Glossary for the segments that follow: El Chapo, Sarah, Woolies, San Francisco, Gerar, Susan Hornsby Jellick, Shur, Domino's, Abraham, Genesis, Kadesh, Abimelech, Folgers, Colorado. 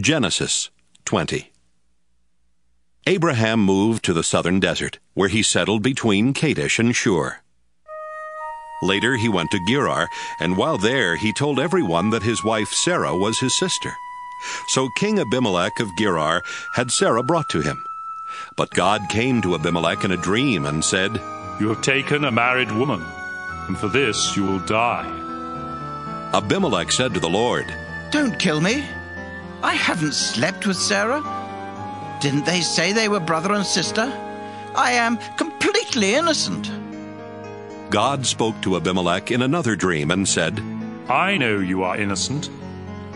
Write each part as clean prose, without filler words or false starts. Genesis 20. Abraham moved to the southern desert, where he settled between Kadesh and Shur. Later he went to Gerar, and while there he told everyone that his wife Sarah was his sister. So King Abimelech of Gerar had Sarah brought to him. But God came to Abimelech in a dream and said, "You have taken a married woman, and for this you will die." Abimelech said to the Lord, "Don't kill me. I haven't slept with Sarah. Didn't they say they were brother and sister? I am completely innocent." God spoke to Abimelech in another dream and said, "I know you are innocent.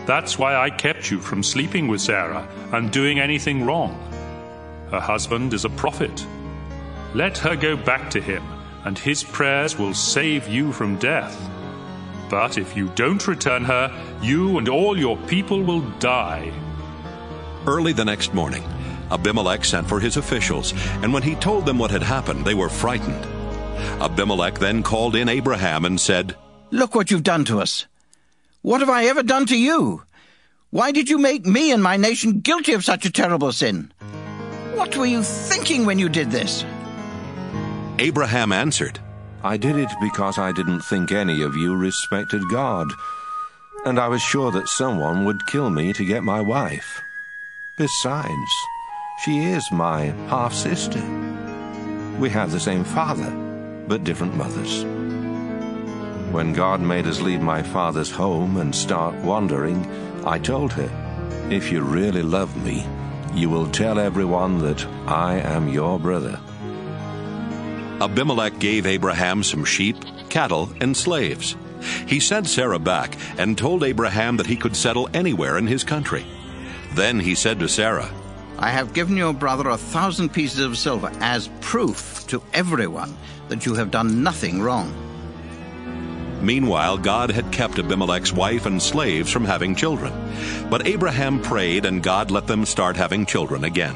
That's why I kept you from sleeping with Sarah and doing anything wrong. Her husband is a prophet. Let her go back to him, and his prayers will save you from death. But if you don't return her, you and all your people will die." Early the next morning, Abimelech sent for his officials, and when he told them what had happened, they were frightened. Abimelech then called in Abraham and said, "Look what you've done to us. What have I ever done to you? Why did you make me and my nation guilty of such a terrible sin? What were you thinking when you did this?" Abraham answered, "I did it because I didn't think any of you respected God, and I was sure that someone would kill me to get my wife. Besides, she is my half-sister. We have the same father, but different mothers. When God made us leave my father's home and start wandering, I told her, 'If you really love me, you will tell everyone that I am your brother.'" Abimelech gave Abraham some sheep, cattle, and slaves. He sent Sarah back and told Abraham that he could settle anywhere in his country. Then he said to Sarah, "I have given your brother 1,000 pieces of silver as proof to everyone that you have done nothing wrong." Meanwhile, God had kept Abimelech's wife and slaves from having children. But Abraham prayed, and God let them start having children again.